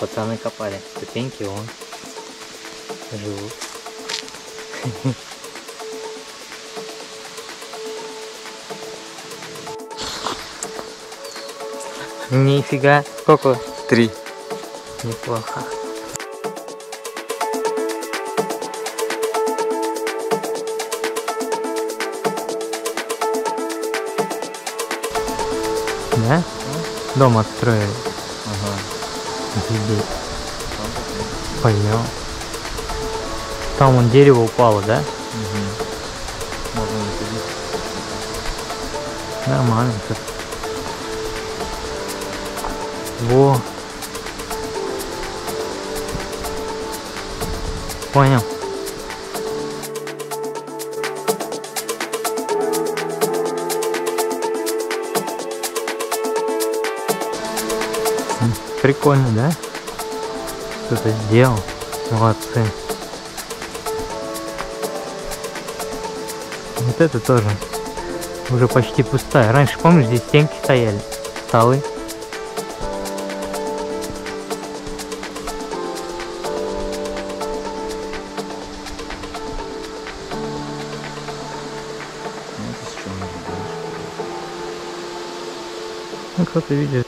Пацаны копали ступеньки, вон живут. Нифига, сколько? 3. Неплохо. Да? Дом отстроили. Офигеть. Понял. Там вон дерево упало, да? Угу. Можно не ходить. Нормально тут. Во. Понял. Прикольно, да? Кто-то сделал. Молодцы. Вот это тоже уже почти пустая. Раньше, помнишь, здесь стенки стояли, столы. Ну, кто-то видит.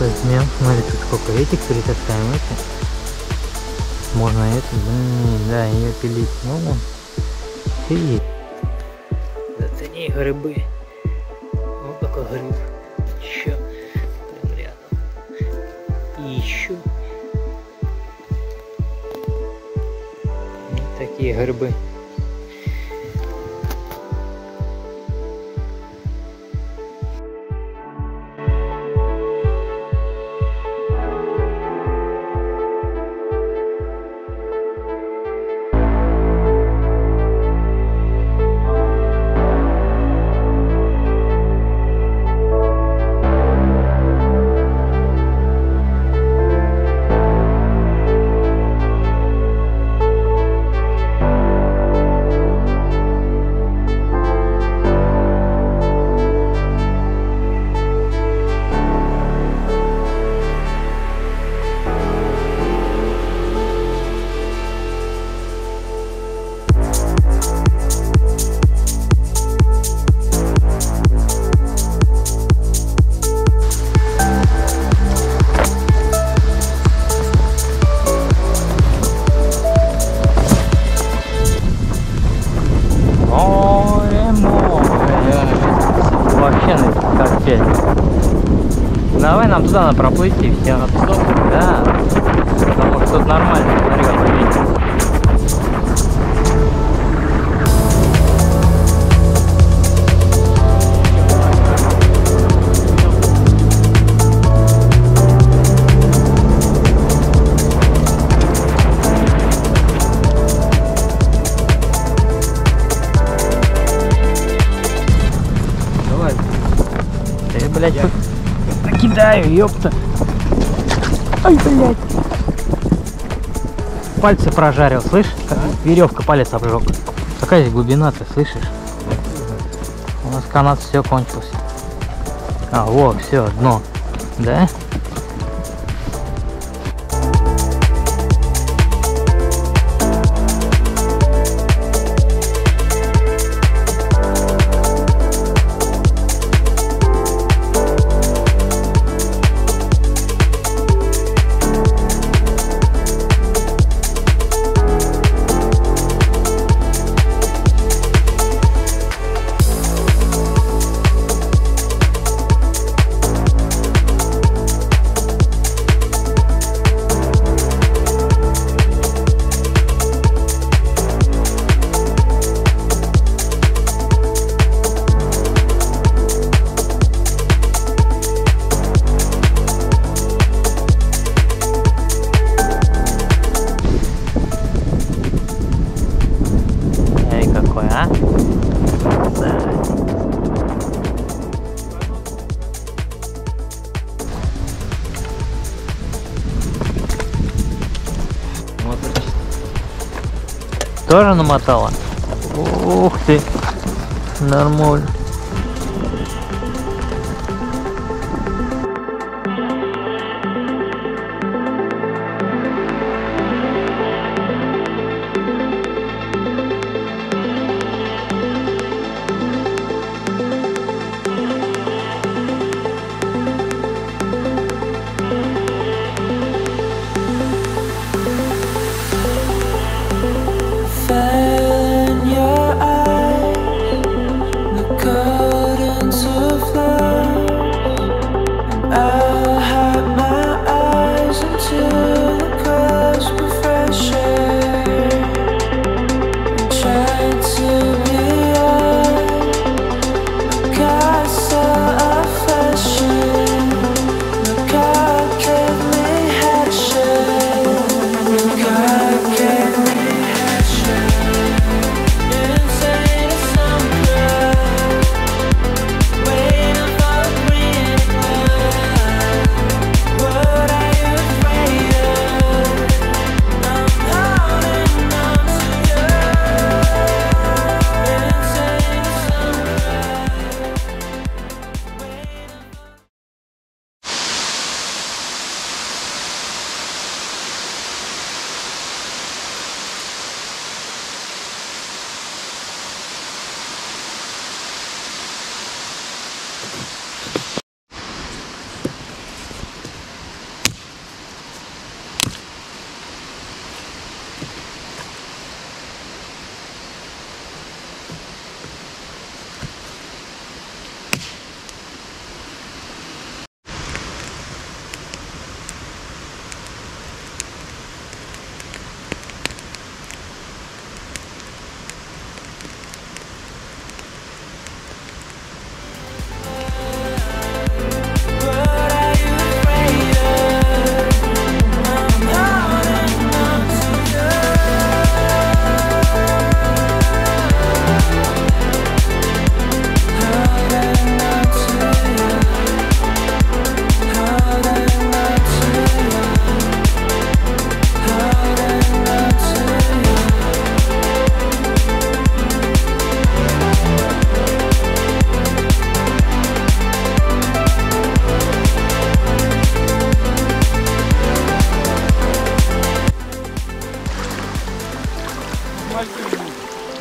Возьмем, смотри, тут сколько этих перетаскаем, эти. Можно это, да, ее пилить. Ну, вон. Пилить. Зацени грибы. Вот такой гриб. Еще. Прям рядом. И еще. Вот такие грибы. Давай нам туда надо проплыть и все на песок. Да. Потому что тут нормально, смотри, как увидел. Блять, покидаю, ёпта. Ай, блять. Пальцы прожарил, слышишь? А? Веревка палец обжег. Какая здесь глубина, ты слышишь? У нас канат все кончился. А, вот, все, дно. Да? Тоже намотала? Ух ты! Нормально.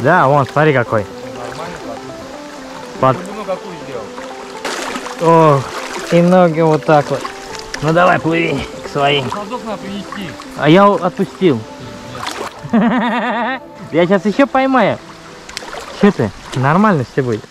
Да, вон, смотри какой. Нормально, глубину какую сделал? Ох, и ноги вот так вот. Ну давай, плыви к своим. А я отпустил. Я сейчас еще поймаю. Че ты? Нормально все будет.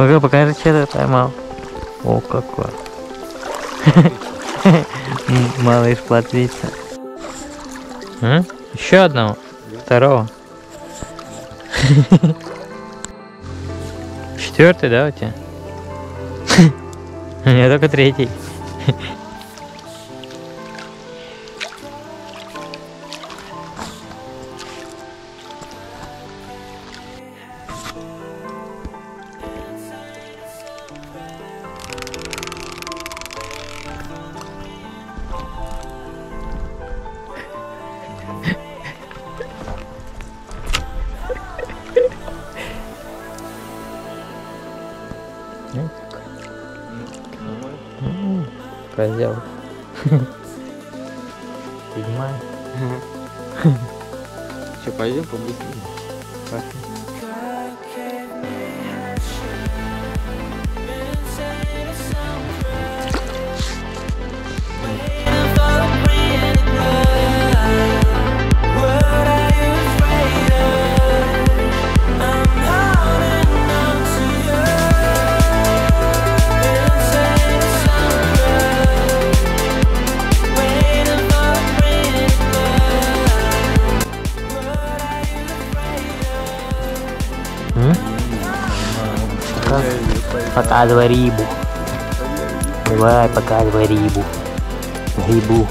Ну-ка, покажи, что это поймал. О, какой. Малыш плотвица. Еще одного? Второго? Четвертый, да, у тебя? У меня только третий. Козел. Понимаю. Че, пойдем побыстрее? Показывай рибу. Давай, показывай рибу. Рибу.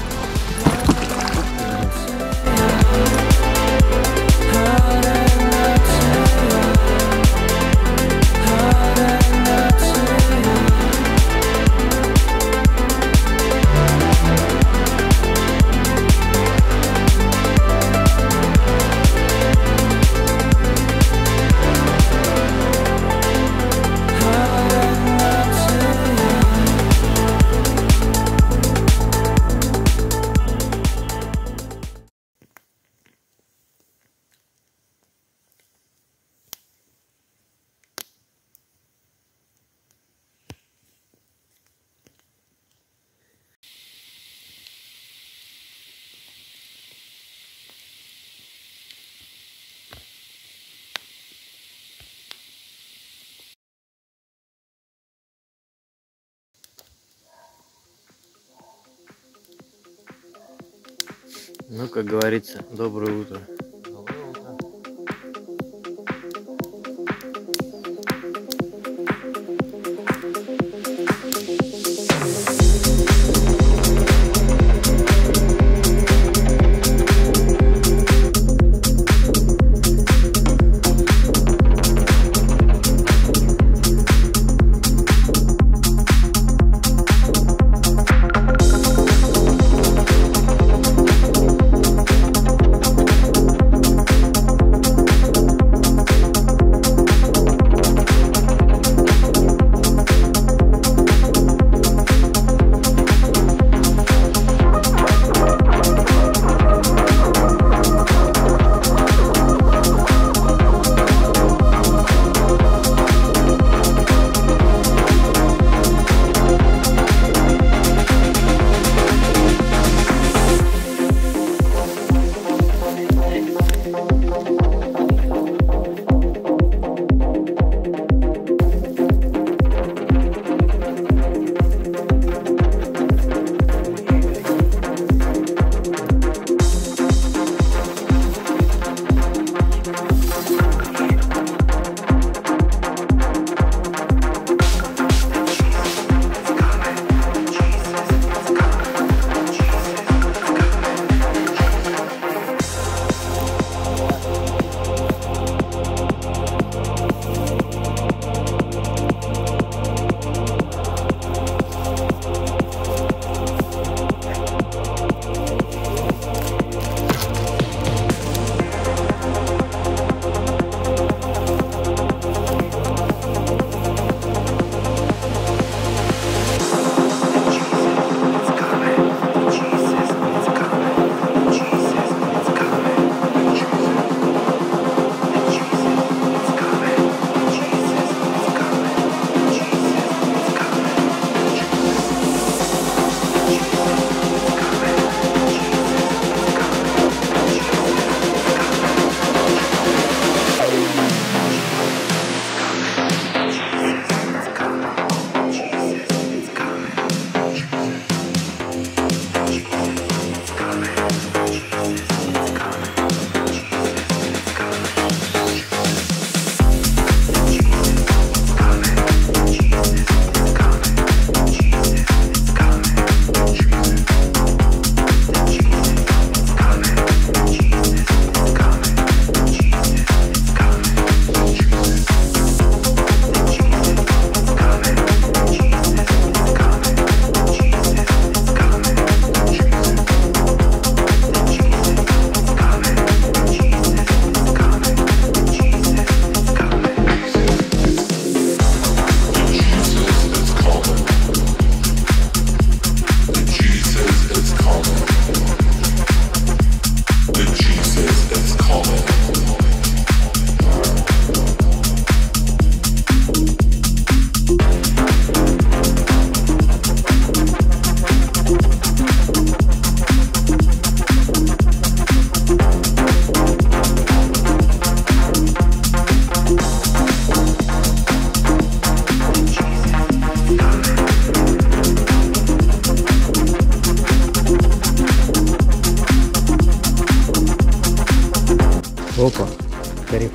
Ну, как говорится, доброе утро.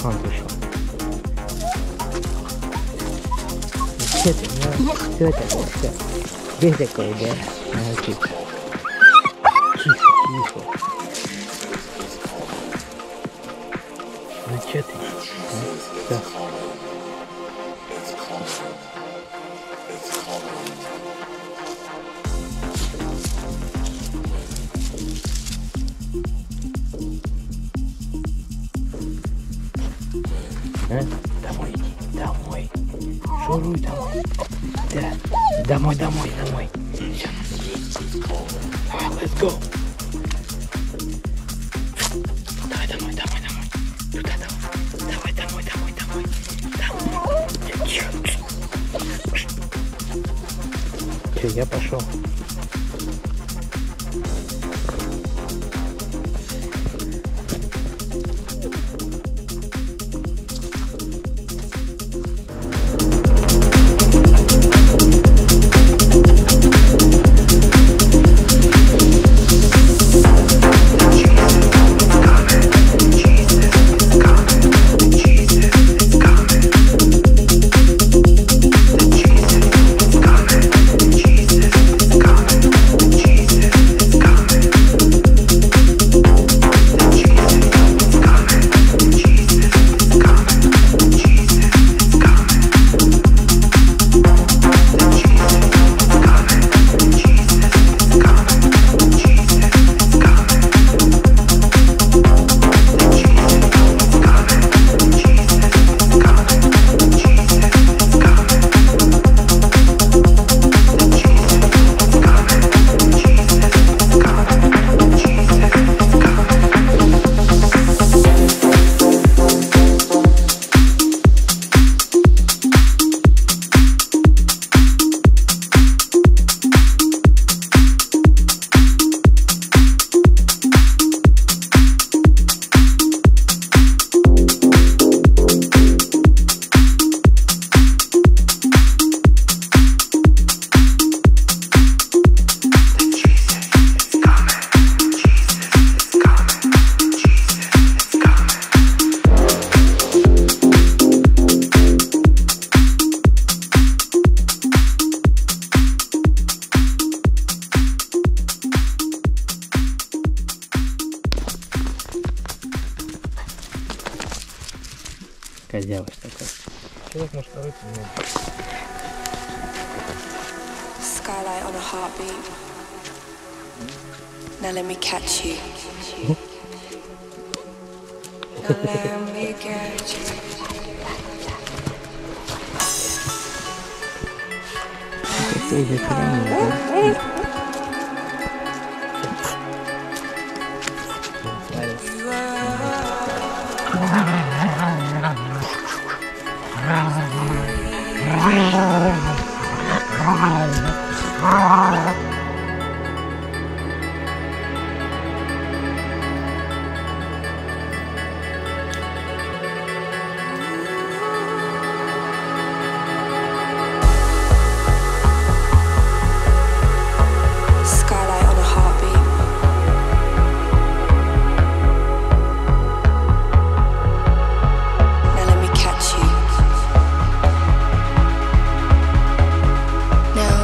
accomplished one. Здесь такой, да? Ага, тихо. Тихо. Ну что ты? Да. Домой иди, домой. Шуруй домой. Да, домой. Right, let's go. Давай домой. Туда домой. Все, я пошел. Козявость такая. Человек может рыть меня. Skylight on a heartbeat. Now let me catch you. Now let me catch you. Это идет прямо, да?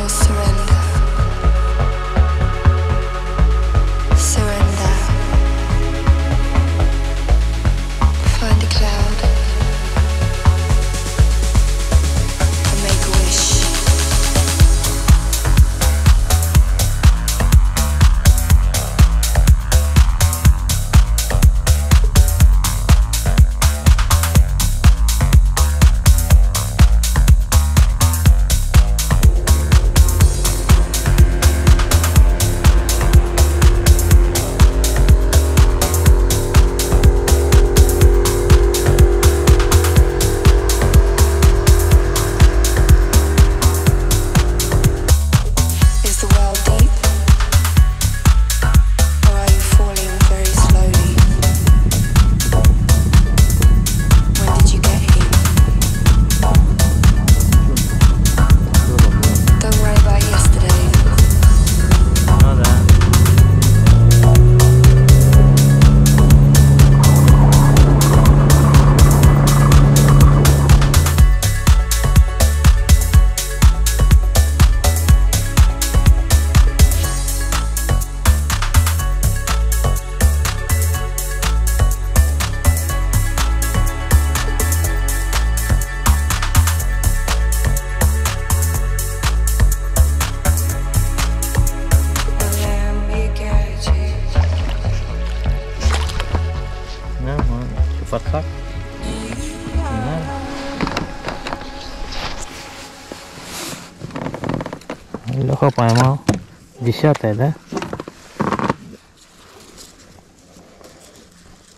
Surrender. Леха поймал. 10-я, да?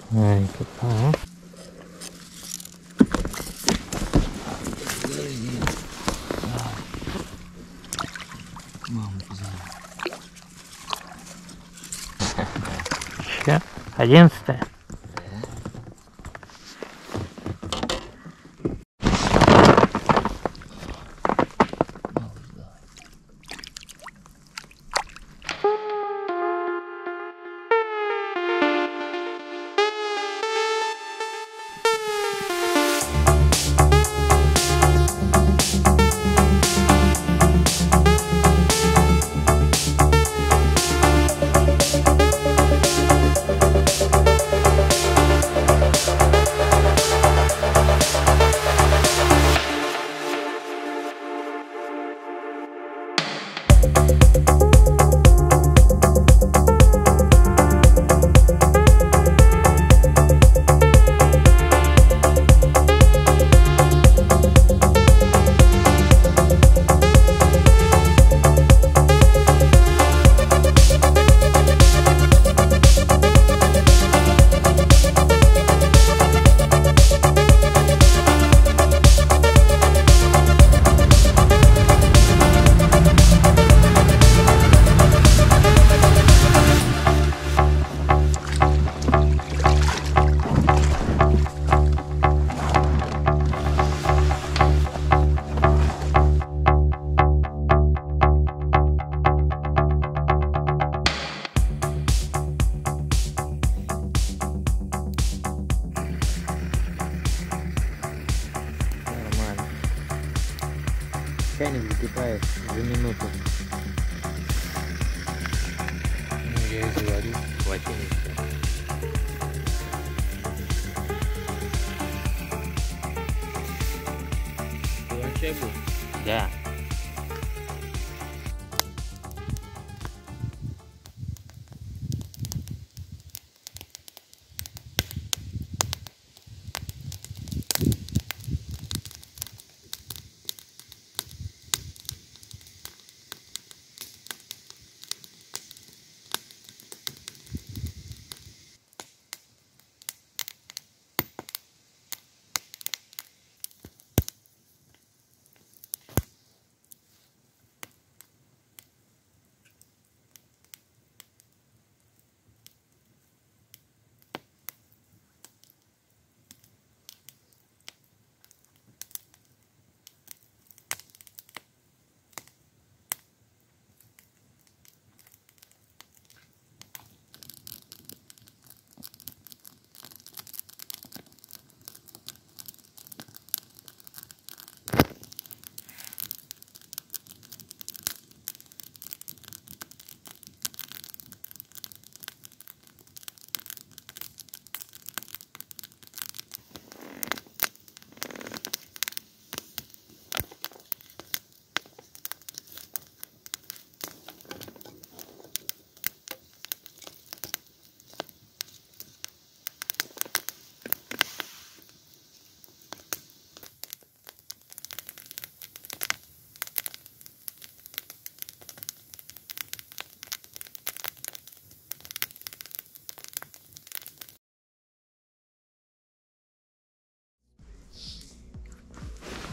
Маленький. Ага. Еще 11-я. Чайник закипает за минуту. Ну, я и говорю, хватит. Ты чай был? Да.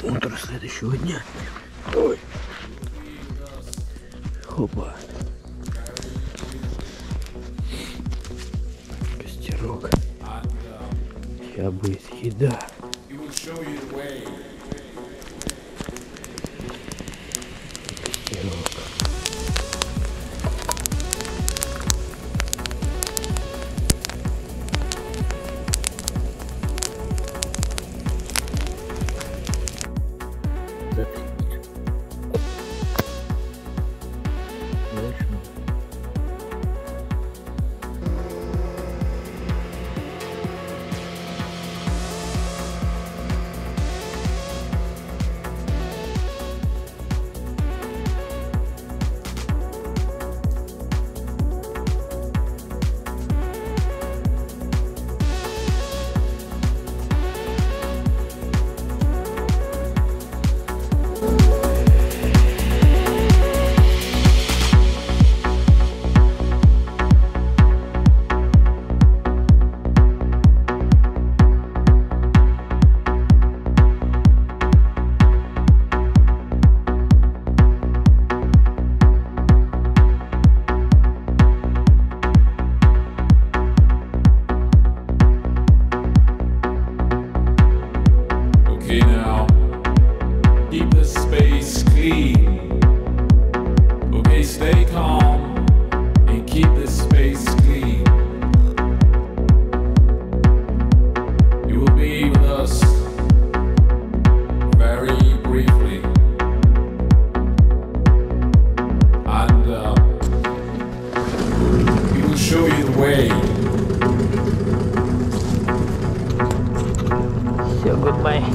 Утро следующего дня. Ой. Опа. Костерок. Сейчас будет еда. Костерок. space clean. Okay, stay calm and keep this space clean. You will be with us very briefly. And we will show you the way. So goodbye.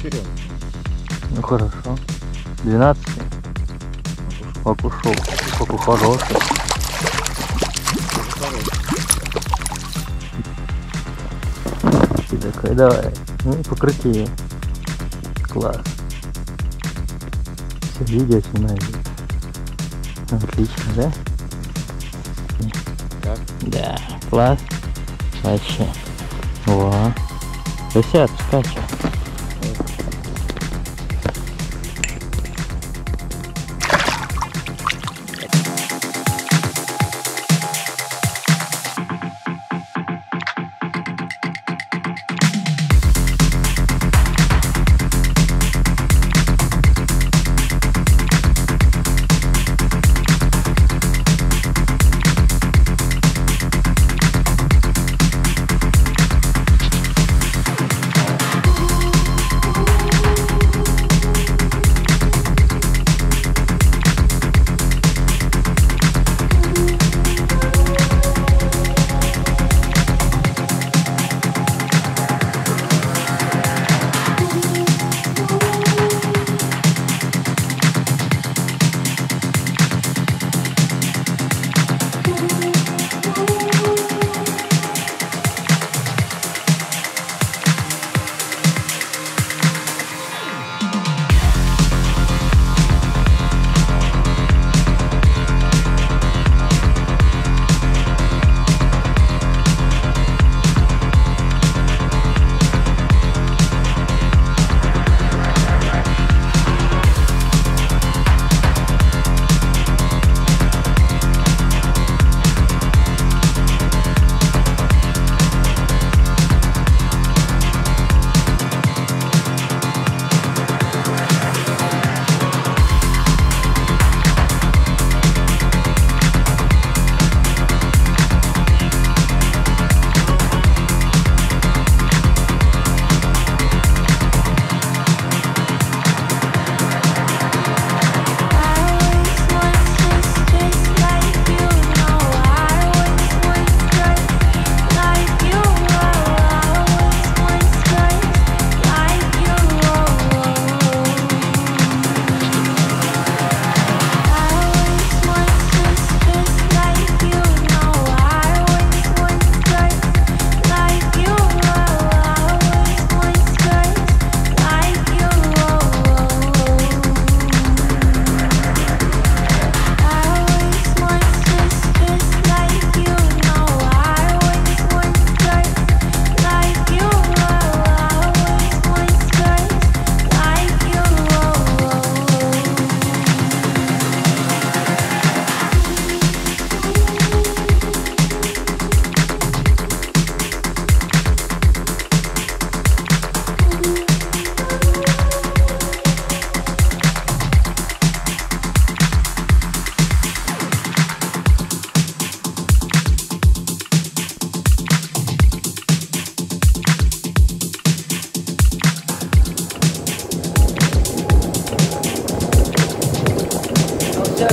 вперед. Ну хорошо. 12. Покушок. Покушок хороший. Ты такой, давай. Ну покрутее. Класс. Все, видео снимаешь. Отлично, да? Так. Да, класс. Вообще. Во. Висят, скачет.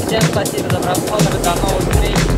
Всем спасибо за просмотр, до новых встреч!